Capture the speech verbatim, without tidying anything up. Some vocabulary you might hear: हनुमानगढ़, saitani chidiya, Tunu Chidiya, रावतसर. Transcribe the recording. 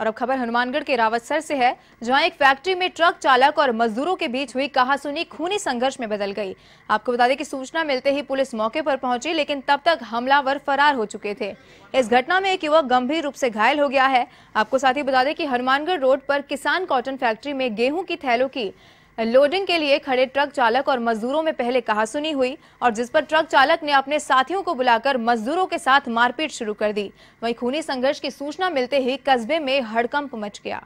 और अब खबर हनुमानगढ़ के रावतसर से है, जहां एक फैक्ट्री में ट्रक चालक और मजदूरों के बीच हुई कहासुनी खूनी संघर्ष में बदल गई। आपको बता दें कि सूचना मिलते ही पुलिस मौके पर पहुंची, लेकिन तब तक हमलावर फरार हो चुके थे। इस घटना में एक युवक गंभीर रूप से घायल हो गया है। आपको साथ ही बता दें कि हनुमानगढ़ रोड पर किसान कॉटन फैक्ट्री में गेहूं की थैलों की लोडिंग के लिए खड़े ट्रक चालक और मजदूरों में पहले कहासुनी हुई, और जिस पर ट्रक चालक ने अपने साथियों को बुलाकर मजदूरों के साथ मारपीट शुरू कर दी। वहीं खूनी संघर्ष की सूचना मिलते ही कस्बे में हड़कंप मच गया।